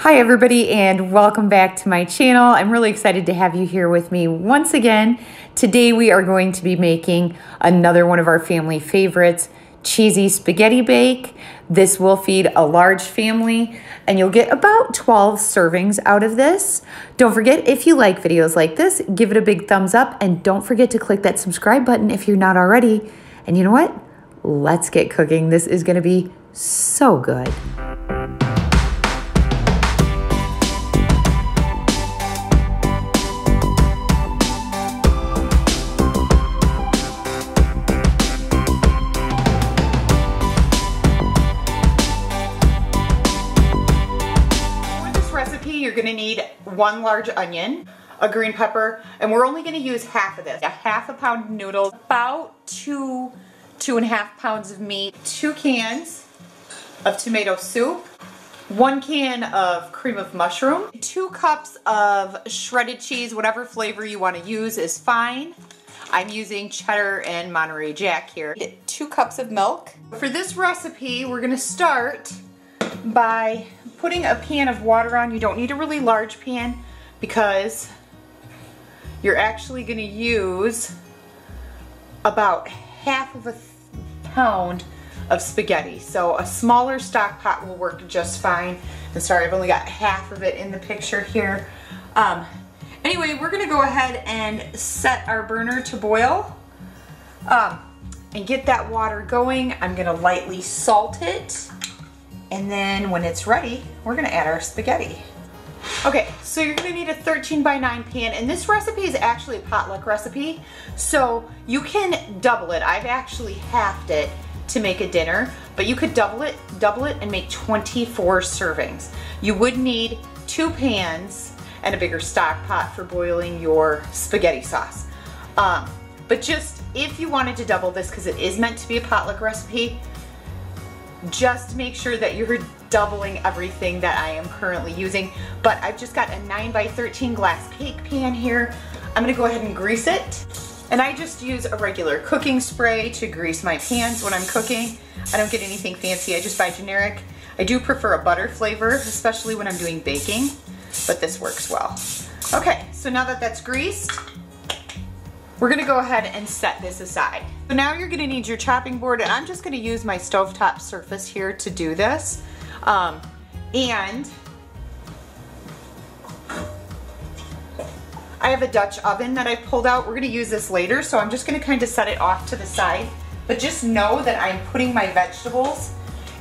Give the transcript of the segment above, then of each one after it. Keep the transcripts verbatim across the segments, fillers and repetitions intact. Hi everybody, and welcome back to my channel. I'm really excited to have you here with me once again. Today we are going to be making another one of our family favorites, cheesy spaghetti bake. This will feed a large family and you'll get about twelve servings out of this. Don't forget, if you like videos like this, give it a big thumbs up and don't forget to click that subscribe button if you're not already. And you know what? Let's get cooking. This is gonna be so good. You're gonna need one large onion, a green pepper, and we're only gonna use half of this. A half a pound of noodles, about two, two and a half pounds of meat, two cans of tomato soup, one can of cream of mushroom, two cups of shredded cheese, whatever flavor you wanna use is fine. I'm using cheddar and Monterey Jack here. Two cups of milk. For this recipe, we're gonna start by putting a pan of water on. You don't need a really large pan because you're actually going to use about half of a pound of spaghetti. So a smaller stock pot will work just fine. And sorry, I've only got half of it in the picture here. Um, anyway, we're going to go ahead and set our burner to boil um, and get that water going. I'm going to lightly salt it. And then when it's ready, we're gonna add our spaghetti. Okay, so you're gonna need a thirteen by nine pan, and this recipe is actually a potluck recipe, so you can double it. I've actually halved it to make a dinner, but you could double it, double it and make twenty-four servings. You would need two pans and a bigger stock pot for boiling your spaghetti sauce. Um, but just if you wanted to double this, because it is meant to be a potluck recipe, just make sure that you're doubling everything that I am currently using. But I've just got a nine by thirteen glass cake pan here. I'm gonna go ahead and grease it. And I just use a regular cooking spray to grease my pans when I'm cooking. I don't get anything fancy, I just buy generic. I do prefer a butter flavor, especially when I'm doing baking, but this works well. Okay, so now that that's greased, we're gonna go ahead and set this aside. So now you're gonna need your chopping board, and I'm just gonna use my stovetop surface here to do this. Um, and I have a Dutch oven that I pulled out. We're gonna use this later, so I'm just gonna kind of set it off to the side. But just know that I'm putting my vegetables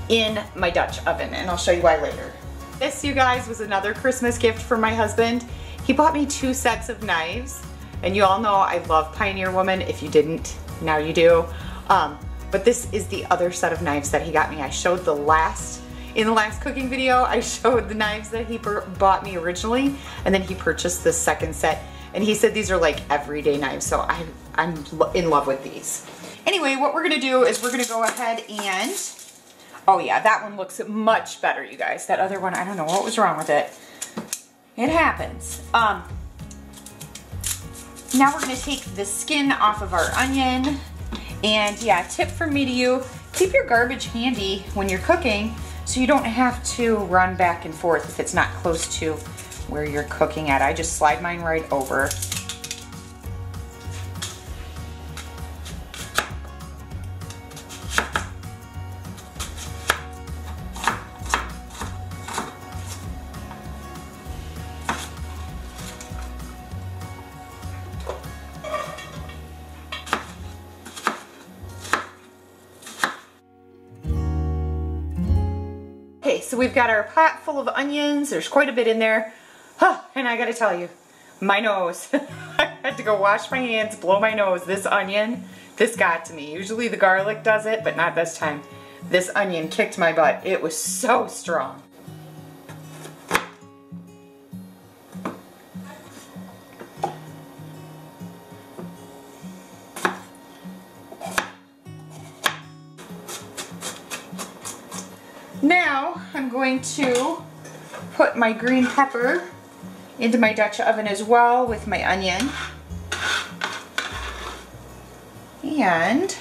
in my Dutch oven, and I'll show you why later. This, you guys, was another Christmas gift from my husband. He bought me two sets of knives. And you all know I love Pioneer Woman. If you didn't, now you do. Um, but this is the other set of knives that he got me. I showed the last, in the last cooking video, I showed the knives that he bought me originally, and then he purchased this second set. And he said these are like everyday knives, so I, I'm in love with these. Anyway, what we're gonna do is we're gonna go ahead and, oh yeah, that one looks much better, you guys. That other one, I don't know what was wrong with it. It happens. Um, Now we're gonna take the skin off of our onion. And yeah, tip from me to you, keep your garbage handy when you're cooking so you don't have to run back and forth if it's not close to where you're cooking at. I just slide mine right over. So we've got our pot full of onions. There's quite a bit in there. Huh, and I gotta tell you, my nose. I had to go wash my hands, blow my nose. This onion, this got to me. Usually the garlic does it, but not this time. This onion kicked my butt. It was so strong. Now, I'm going to put my green pepper into my Dutch oven as well with my onion. And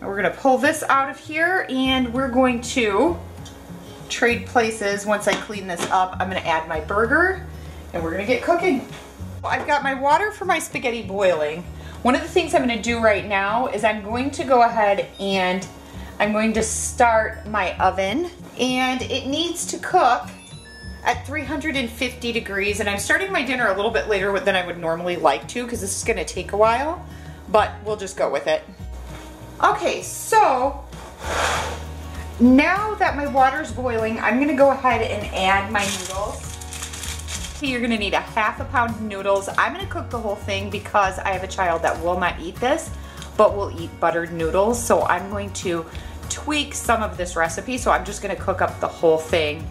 we're gonna pull this out of here, and we're going to trade places. Once I clean this up, I'm gonna add my burger and we're gonna get cooking. I've got my water for my spaghetti boiling. One of the things I'm gonna do right now is I'm going to go ahead and I'm going to start my oven, and it needs to cook at three hundred fifty degrees, and I'm starting my dinner a little bit later than I would normally like to because this is gonna take a while, but we'll just go with it. Okay, so now that my water's boiling, I'm gonna go ahead and add my noodles. You're gonna need a half a pound of noodles. I'm gonna cook the whole thing because I have a child that will not eat this, but will eat buttered noodles, so I'm going to tweak some of this recipe, so I'm just gonna cook up the whole thing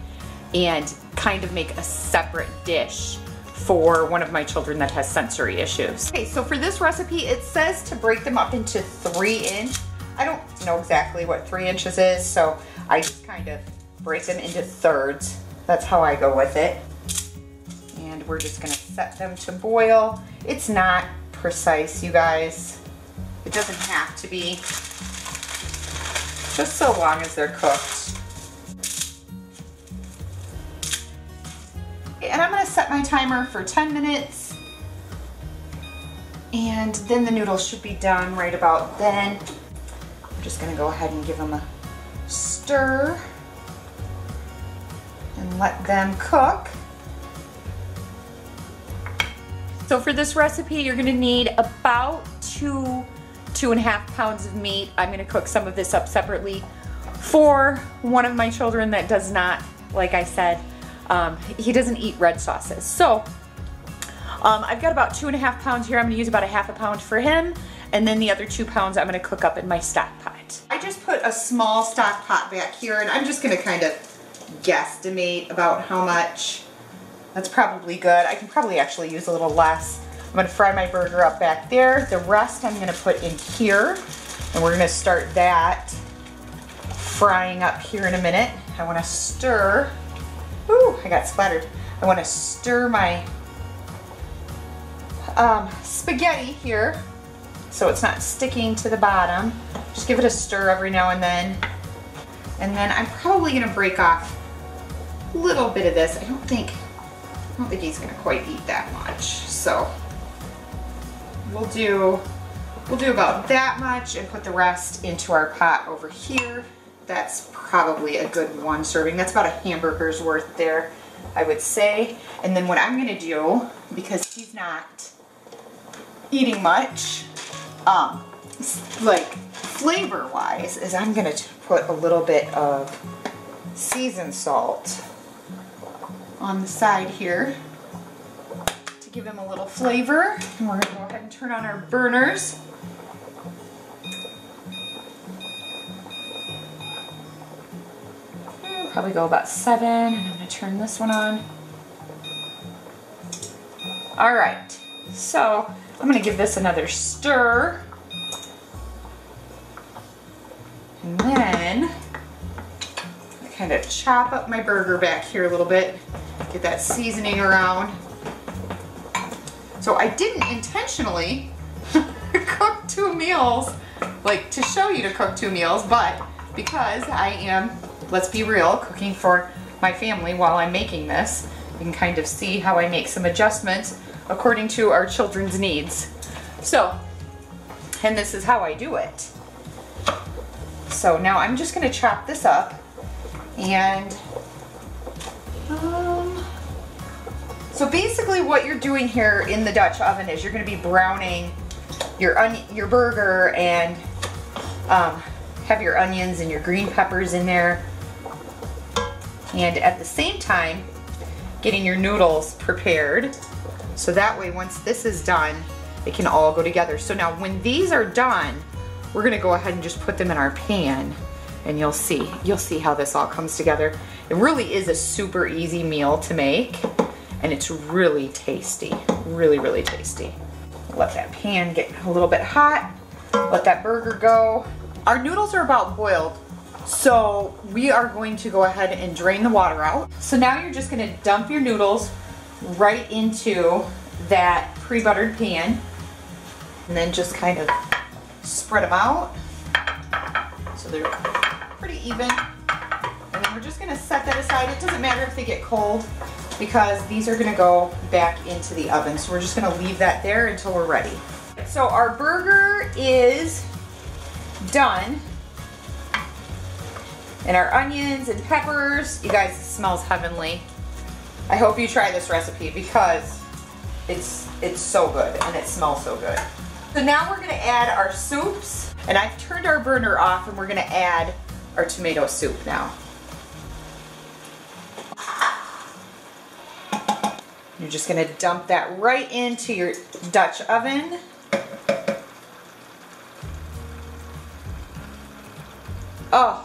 and kind of make a separate dish for one of my children that has sensory issues. Okay, so for this recipe, it says to break them up into three inch. I don't know exactly what three inches is, so I just kind of break them into thirds. That's how I go with it. And we're just gonna set them to boil. It's not precise, you guys. It doesn't have to be, just so long as they're cooked. And I'm gonna set my timer for ten minutes, and then the noodles should be done right about then. I'm just gonna go ahead and give them a stir and let them cook. So for this recipe, you're gonna need about two, two and a half pounds of meat. I'm gonna cook some of this up separately for one of my children that does not, like I said, Um, he doesn't eat red sauces. So um, I've got about two and a half pounds here. I'm gonna use about a half a pound for him, and then the other two pounds I'm gonna cook up in my stock pot. I just put a small stock pot back here, and I'm just gonna kind of guesstimate about how much. That's probably good. I can probably actually use a little less. I'm gonna fry my burger up back there. The rest I'm gonna put in here, and we're gonna start that frying up here in a minute. I wanna stir. Ooh, I got splattered. I want to stir my um, spaghetti here so it's not sticking to the bottom. Just give it a stir every now and then. And then I'm probably going to break off a little bit of this. I don't think, I don't think he's going to quite eat that much. So we'll do, we'll do about that much and put the rest into our pot over here. That's probably a good one serving. That's about a hamburger's worth there, I would say. And then what I'm gonna do, because he's not eating much, um, like flavor-wise, is I'm gonna put a little bit of seasoned salt on the side here to give him a little flavor. And we're gonna go ahead and turn on our burners. Probably go about seven, and I'm gonna turn this one on. All right, so I'm gonna give this another stir. And then I kind of chop up my burger back here a little bit, get that seasoning around. So I didn't intentionally cook two meals, like to show you to cook two meals, but because I am, let's be real, cooking for my family while I'm making this. You can kind of see how I make some adjustments according to our children's needs. So, and this is how I do it. So now I'm just gonna chop this up, and um, so basically what you're doing here in the Dutch oven is you're gonna be browning your, on your burger, and um, have your onions and your green peppers in there. And at the same time, getting your noodles prepared. So that way, once this is done, it can all go together. So now when these are done, we're gonna go ahead and just put them in our pan, and you'll see. You'll see how this all comes together. It really is a super easy meal to make, and it's really tasty, really, really tasty. Let that pan get a little bit hot. Let that burger go. Our noodles are about boiled, so we are going to go ahead and drain the water out. So now you're just gonna dump your noodles right into that pre-buttered pan, and then just kind of spread them out so they're pretty even. And We're just going to set that aside. It doesn't matter if they get cold because these are going to go back into the oven. So we're just going to leave that there until we're ready. So our burger is done. And our onions and peppers, you guys, it smells heavenly. I hope you try this recipe because it's, it's so good and it smells so good. So now we're gonna add our soups, and I've turned our burner off and we're gonna add our tomato soup now. You're just gonna dump that right into your Dutch oven. Oh.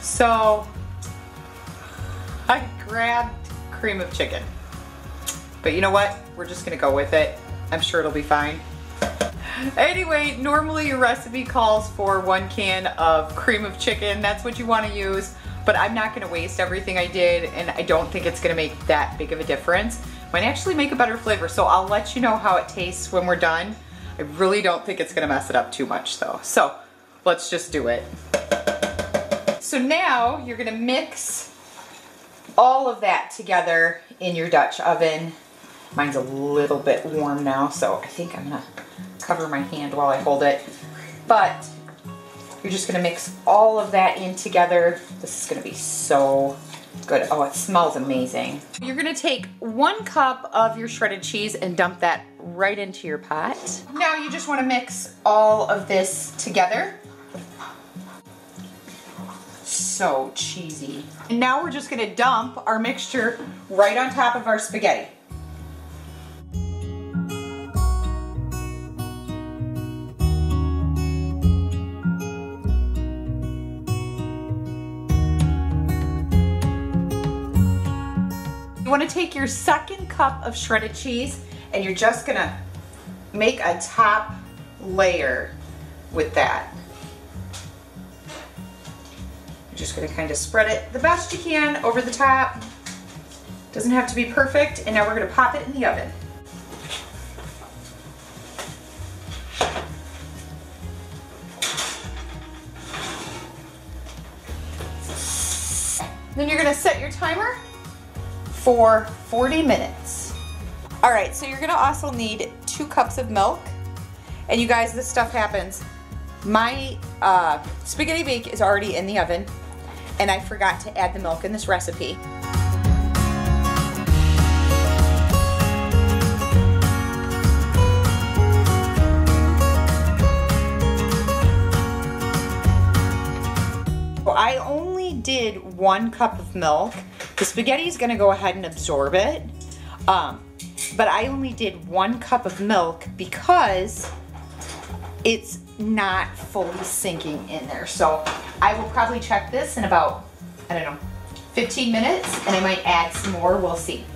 So I grabbed cream of chicken, but you know what? We're just gonna go with it. I'm sure it'll be fine. Anyway, normally your recipe calls for one can of cream of chicken. That's what you wanna use, but I'm not gonna waste everything I did, and I don't think it's gonna make that big of a difference. Might actually make a better flavor, so I'll let you know how it tastes when we're done. I really don't think it's gonna mess it up too much though. So let's just do it. So now you're gonna mix all of that together in your Dutch oven. Mine's a little bit warm now, so I think I'm gonna cover my hand while I hold it. But you're just gonna mix all of that in together. This is gonna be so good. Oh, it smells amazing. You're gonna take one cup of your shredded cheese and dump that right into your pot. Now you just wanna mix all of this together. So cheesy. And now we're just gonna dump our mixture right on top of our spaghetti. You wanna take your second cup of shredded cheese and you're just gonna make a top layer with that. You're just gonna kind of spread it the best you can over the top. Doesn't have to be perfect. And now we're gonna pop it in the oven. Then you're gonna set your timer for forty minutes. All right, so you're gonna also need two cups of milk. And you guys, this stuff happens. My uh, spaghetti bake is already in the oven, and I forgot to add the milk in this recipe. So I only did one cup of milk. The spaghetti is gonna go ahead and absorb it, um, but I only did one cup of milk because it's not fully sinking in there. So I will probably check this in about, I don't know, fifteen minutes, and I might add some more, we'll see.